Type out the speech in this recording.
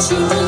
you